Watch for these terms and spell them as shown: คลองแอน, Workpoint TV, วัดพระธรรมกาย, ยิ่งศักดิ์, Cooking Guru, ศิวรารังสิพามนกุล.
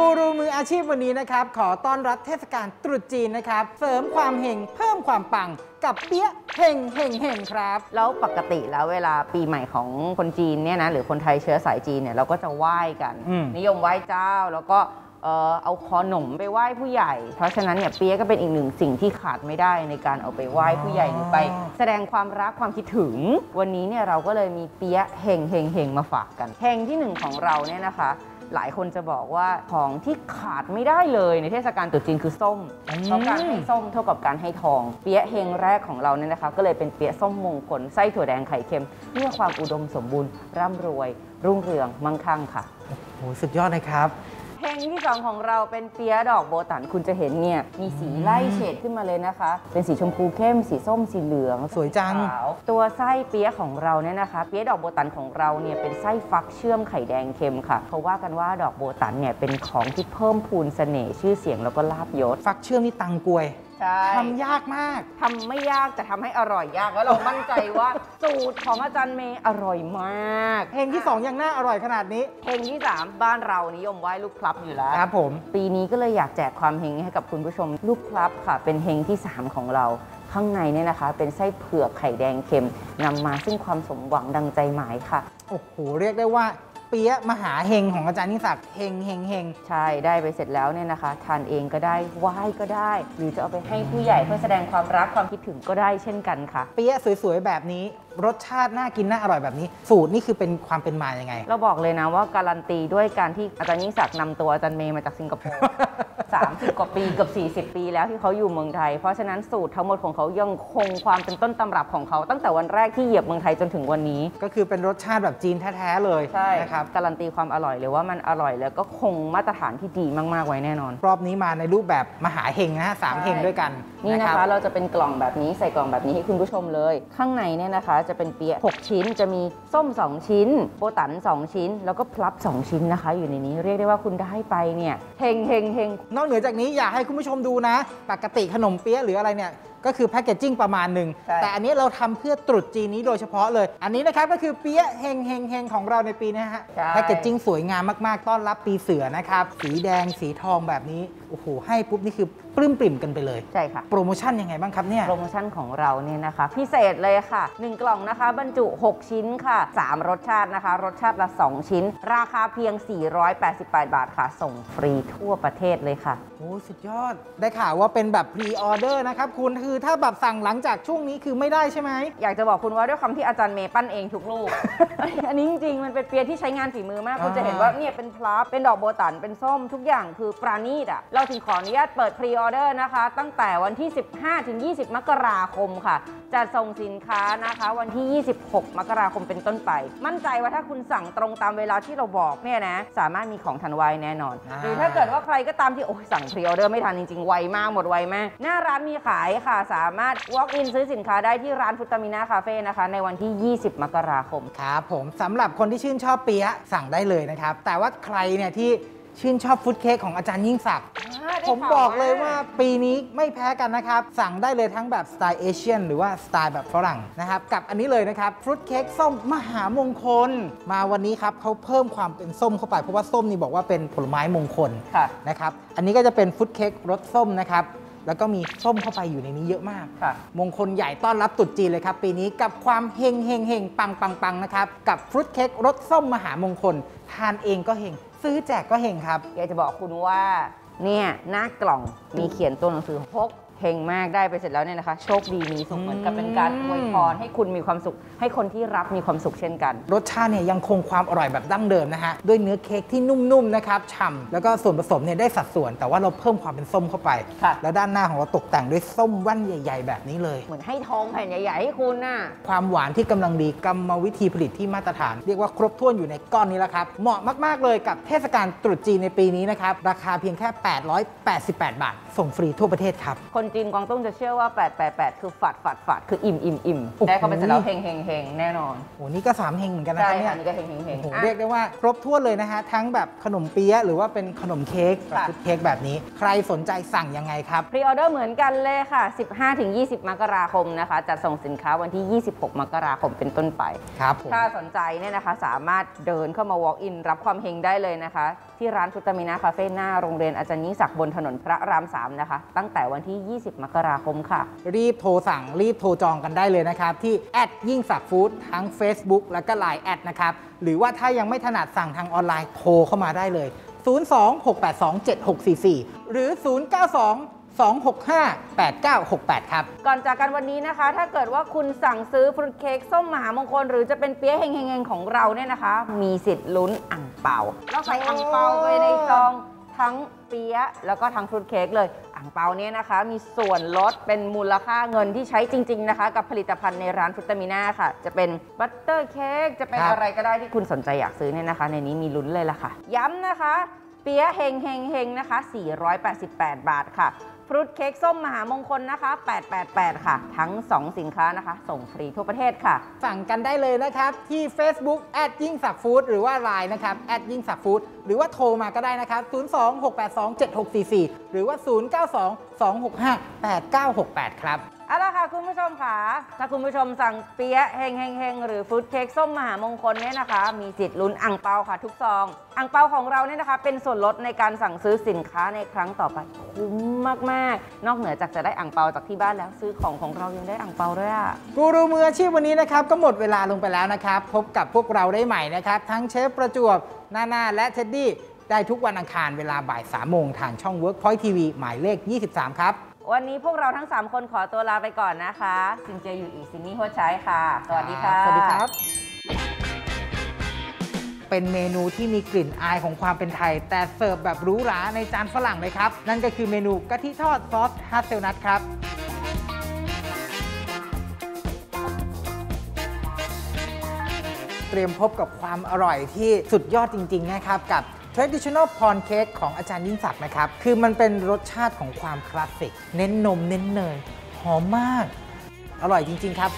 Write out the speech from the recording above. กูรูมืออาชีพวันนี้นะครับขอต้อนรับเทศกาลตรุษจีนนะครับเสริมความเฮงเพิ่มความปังกับเปี้ยเฮงเฮงเฮงครับแล้วปกติแล้วเวลาปีใหม่ของคนจีนเนี่ยนะหรือคนไทยเชื้อสายจีนเนี่ยเราก็จะไหว้กันนิยมไหว้เจ้าแล้วก็เอาขนมไปไหว้ผู้ใหญ่เพราะฉะนั้นเนี่ยเปี๊ยะก็เป็นอีกหนึ่งสิ่งที่ขาดไม่ได้ในการเอาไปไหว้ผู้ใหญ่หรือไปแสดงความรักความคิดถึงวันนี้เนี่ยเราก็เลยมีเปี๊ยะเฮงเฮงเฮงมาฝากกันเฮงที่หนึ่งของเราเนี่ยนะคะหลายคนจะบอกว่าของที่ขาดไม่ได้เลยในเทศกาลตรุษจีนคือส้มเพราะการให้ส้มเท่ากับการให้ทองเปี๊ยะเฮงแรกของเราเนี่ยนะคะก็เลยเป็นเปี๊ยะส้มมงคลไส้ถั่วแดงไข่เค็มเพื่อความอุดมสมบูรณ์ร่ำรวยรุ่งเรืองมั่งคั่งค่ะโอ้สุดยอดนะครับเฮงที่สองของเราเป็นเปี๊ยะดอกโบตั๋นคุณจะเห็นเนี่ยมีสีไล่เฉดขึ้นมาเลยนะคะเป็นสีชมพูเข้มสีส้มสีเหลืองสวยจังตัวไส้เปี๊ยะของเราเนี่ยนะคะเปี๊ยะดอกโบตั๋นของเราเนี่ยเป็นไส้ฟักเชื่อมไข่แดงเค็มค่ะเขาว่ากันว่าดอกโบตั๋นเนี่ยเป็นของที่เพิ่มพูนเสน่ห์ชื่อเสียงแล้วก็ลาภยศฟักเชื่อมนี่ตังกวยทำยากมากทำไม่ยากแต่ทำให้อร่อยยากแล้วเรามั่นใจว่าสูตรของอาจารย์เมย์อร่อยมากเฮงที่2ยังน่าอร่อยขนาดนี้เฮงที่3บ้านเรานิยมไหว้ลูกพลับอยู่แล้วครับผมปีนี้ก็เลยอยากแจกความเฮงให้กับคุณผู้ชมลูกพลับค่ะเป็นเฮงที่3ของเราข้างในเนี่ยนะคะเป็นไส้เผือกไข่แดงเค็มนำมาซึ่งความสมหวังดังใจหมายค่ะโอ้โหเรียกได้ว่าเปี๊ยะมหาเฮงของอาจารย์นิสักเฮงเฮงเฮงใช่ได้ไปเสร็จแล้วเนี่ยนะคะทานเองก็ได้ไหว้ก็ได้หรือจะเอาไปให้ผู้ใหญ่เพื่อแสดงความรักความคิดถึงก็ได้เช่นกันค่ะเปี๊ยะสวยๆแบบนี้รสชาติน่ากินน่าอร่อยแบบนี้สูตรนี่คือเป็นความเป็นมาอย่างไงเราบอกเลยนะว่าการันตีด้วยการที่อาจารย์นิสักนำตัวอาจารย์เมย์มาจากสิงคโปร์ 30 กว่าปีกับ 40 ปีแล้วที่เขาอยู่เมืองไทยเพราะฉะนั้นสูตรทั้งหมดของเขายังคงความเป็นต้นตำรับของเขาตั้งแต่วันแรกที่เหยียบเมืองไทยจนถึงวันนี้ก็คือเป็นรสชาติแบบจีนแท้ๆเลยใช่นะครับการันตีความอร่อยเลยว่ามันอร่อยแล้วก็คงมาตรฐานที่ดีมากๆไว้แน่นอนรอบนี้มาในรูปแบบมหาเฮงนะ3 เฮงด้วยกันนี่นะคะเราจะเป็นกล่องแบบนี้ใส่กล่องแบบนี้ให้คุณผู้ชมเลยข้างในเนี่ยนะคะจะเป็นเปี๊ยะ6ชิ้นจะมีส้ม2ชิ้นโบตั๋น2ชิ้นแล้วก็พลับ2ชิ้นนะคะอยู่ในนี้เรียกได้ว่าคุณได้ไปเนี่ยเฮงเฮงเฮงนอกเหนือจากนี้อยากให้คุณผู้ชมดูนะปกติขนมเปี๊ยะหรืออะไรเนี่ยก็คือแพคเกจจิ้งประมาณหนึ่งแต่อันนี้เราทำเพื่อตรุษจีนนี้โดยเฉพาะเลยอันนี้นะครับก็คือเปี๊ยะเฮงเฮงเฮงของเราในปีนี้ฮะแพคเกจจิ้งสวยงามมากๆต้อนรับปีเสือนะครับสีแดงสีทองแบบนี้โอ้โหให้ปุ๊บนี่คือปลื้มปริ่มกันไปเลยใช่ค่ะโปรโมชั่นยังไงบ้างครับเนี่ยโปรโมชั่นของเราเนี่ยนะคะพิเศษเลยค่ะ1กล่องนะคะบรรจุ6ชิ้นค่ะ3รสชาตินะคะรสชาติละ2ชิ้นราคาเพียง488 บาทค่ะส่งฟรีทั่วประเทศเลยค่ะโอ้สุดยอดได้ข่าวว่าเป็นแบบพรีออเดอร์นะครับคุณคือถ้าแบบสั่งหลังจากช่วงนี้คือไม่ได้ใช่ไหมอยากจะบอกคุณว่าด้วยคำที่อาจารย์เมย์ปั้นเองทุกลูก อันนี้จริงๆมันเป็นเปียที่ใช้งานฝีมือมากคุณจะเห็นว่าเนี่ยเป็นพลับเป็นดอกโบตั๋นเป็นส้มทุกอย่างคือปราณีตอะเราถึงขออนุญาตเปิดพรีออเดอร์นะคะตั้งแต่วันที่ 15-20 มกราคมค่ะจะส่งสินค้านะคะวันที่ 26 มกราคมเป็นต้นไปมั่นใจว่าถ้าคุณสั่งตรงตามเวลาที่เราบอกเนี่ยนะสามารถมีของทันไวแน่นอนหรือถ้าเกิดว่าใครก็ตามที่โอ้ยสั่งพรีออเดอร์ไม่ทันจริงๆไวมากหมดไวมากหน้าร้านมีขายค่ะสามารถ walk in ซื้อสินค้าได้ที่ร้านฟุตามินาคาเฟ่นะคะในวันที่ 20 มกราคมครับผมสำหรับคนที่ชื่นชอบเปี๊ยะสั่งได้เลยนะครับแต่ว่าใครเนี่ยที่ชื่นชอบฟุตเค้กของอาจารย์ยิ่งศักดิ์ผมบอกเลยว่าปีนี้ไม่แพ้กันนะครับสั่งได้เลยทั้งแบบสไตล์เอเชียนหรือว่าสไตล์แบบฝรั่งนะครับกับอันนี้เลยนะครับฟรุตเค้กส้มมหามงคลมาวันนี้ครับเขาเพิ่มความเป็นส้มเข้าไปเพราะว่าส้มนี่บอกว่าเป็นผลไม้มงคลนะครับอันนี้ก็จะเป็นฟรุตเค้กรสส้มนะครับแล้วก็มีส้มเข้าไปอยู่ในนี้เยอะมากมงคลใหญ่ต้อนรับตรุษจีนเลยครับปีนี้กับความเฮงเฮงเฮงปังปังปังนะครับกับฟรุตเค้กรสส้มมหามงคลทานเองก็เฮงซื้อแจกก็เฮงครับอยากจะบอกคุณว่าเนี่ยหน้ากล่องมีเขียนตัวหนังสือพกเฮงมากได้ไปเสร็จแล้วเนี่ยนะคะโชคดีมีสุขเหมือนกับเป็นการอวยพรให้คุณมีความสุขให้คนที่รับมีความสุขเช่นกันรสชาติเนี่ยยังคงความอร่อยแบบดั้งเดิมนะฮะด้วยเนื้อเค้กที่นุ่มๆนะครับฉ่ำแล้วก็ส่วนผสมเนี่ยได้สัดส่วนแต่ว่าเราเพิ่มความเป็นส้มเข้าไปแล้วด้านหน้าของเราตกแต่งด้วยส้มแว่นใหญ่ๆแบบนี้เลยเหมือนให้ทองแผ่นใหญ่ๆให้คุณน่ะความหวานที่กำลังดีกรรมวิธีผลิตที่มาตรฐานเรียกว่าครบถ้วนอยู่ในก้อนนี้แล้วครับเหมาะมากๆเลยกับเทศกาลตรุษจีนในปีนี้นะครับราคาเพียงแค่888 บาทส่งฟรีทั่วประเทศครับจีนกวางตุ้งจะเชื่อว่า888คือฝาดคืออิ่มได้เข้าไปเสร็จแล้วเฮงแน่นอนโอ้นี่ก็3เฮงเหมือนกันนะครับเนี่ยนี่ก็เฮงโอ้เรียกได้ว่าครบทั่วเลยนะฮะทั้งแบบขนมเปี๊ยะหรือว่าเป็นขนมเค้กชุดเค้กแบบนี้ใครสนใจสั่งยังไงครับพรีออเดอร์เหมือนกันเลยค่ะ 15-20 มกราคมนะคะจะส่งสินค้าวันที่ 26 มกราคมเป็นต้นไปครับถ้าสนใจเนี่ยนะคะสามารถเดินเข้ามา walk in รับความเฮงได้เลยนะคะ ที่ร้านชุตมินาคาเฟ่หน้าโรงเรียนอาจารย์ยิ่งศักดิ์บนถนนพระราม3นะคะตั้งแต่วันที่20มกราคมค่ะรีบโทรสั่งรีบโทรจองกันได้เลยนะครับที่แอดยิ่งศักดิ์ฟู้ดทั้ง Facebook และก็ LINE แอดนะครับหรือว่าถ้ายังไม่ถนัดสั่งทางออนไลน์โทรเข้ามาได้เลย026827644หรือ092-265-8968ครับก่อนจากกันวันนี้นะคะถ้าเกิดว่าคุณสั่งซื้อฟรุตเค้กส้มมหามงคลหรือจะเป็นเปี๊ยะเฮงๆของเราเนี่ยนะคะมีสิทธิ์ลุ้นอั่งเปาเราใส่อั่งเปาไปในซองทั้งเปี๊ยะแล้วก็ทั้งฟรุตเค้กเลยอั่งเปาเนี่ยนะคะมีส่วนลดเป็นมูลค่าเงินที่ใช้จริงๆนะคะกับผลิตภัณฑ์ในร้านฟรุตมิน่าค่ะจะเป็นบัตเตอร์เค้กจะเป็นอะไรก็ได้ที่คุณสนใจอยากซื้อเนี่ยนะคะในนี้มีลุ้นเลยล่ะค่ะย้ำนะคะเปี๊ยะเฮงๆนะคะ488บาทค่ะฟรุตเค้กส้มมหามงคลนะคะ888ค่ะทั้ง2สินค้านะคะส่งฟรีทั่วประเทศค่ะสั่งกันได้เลยนะครับที่ Facebook แอดยิ่งศักดิ์ฟู้ดหรือว่า LINE นะครับแอดยิ่งศักดิ์ฟู้ดหรือว่าโทรมาก็ได้นะครับ026827644หรือว่า092-265-8968ครับเอาล่ะค่ะคุณผู้ชมค่ะถ้าคุณผู้ชมสั่งเปี๊ยะเฮงๆหรือฟรุตเค้กส้มมหามงคลเนี่ยนะคะมีสิทธิ์ลุ้นอั่งเปาค่ะทุกซองอั่งเปาของเราเนี่ยนะคะเป็นส่วนลดในการสั่งซื้อสินค้าในครั้งต่อไปคุ้มมากๆนอกเหนือจากจะได้อั่งเปาจากที่บ้านแล้วซื้อของเรายังได้อั่งเปาด้วยอ่ะกูรูมืออาชีพวันนี้นะครับก็หมดเวลาลงไปแล้วนะครับพบกับพวกเราได้ใหม่นะครับทั้งเชฟประจวบนาและเท็ดดี้ได้ทุกวันอังคารเวลาบ่าย3โมงทางช่อง Workpoint TV หมายเลข23ครับวันนี้พวกเราทั้ง3คนขอตัวลาไปก่อนนะคะซินเจอยู่อีซินนี่หัวใช้ค่ะสวัสดีค่ะสวัสดีครับเป็นเมนูที่มีกลิ่นอายของความเป็นไทยแต่เสิร์ฟแบบหรูหราในจานฝรั่งเลยครับนั่นก็คือเมนูกะทิทอดซอสฮัสเซลนัทครับเตรียมพบกับความอร่อยที่สุดยอดจริงๆนะครับกับTraditional Prawn Cake ของอาจารย์ยิ่งศักดิ์นะครับคือมันเป็นรสชาติของความคลาสสิกเน้นนมเน้นเนยหอมมากอร่อยจริงๆครับ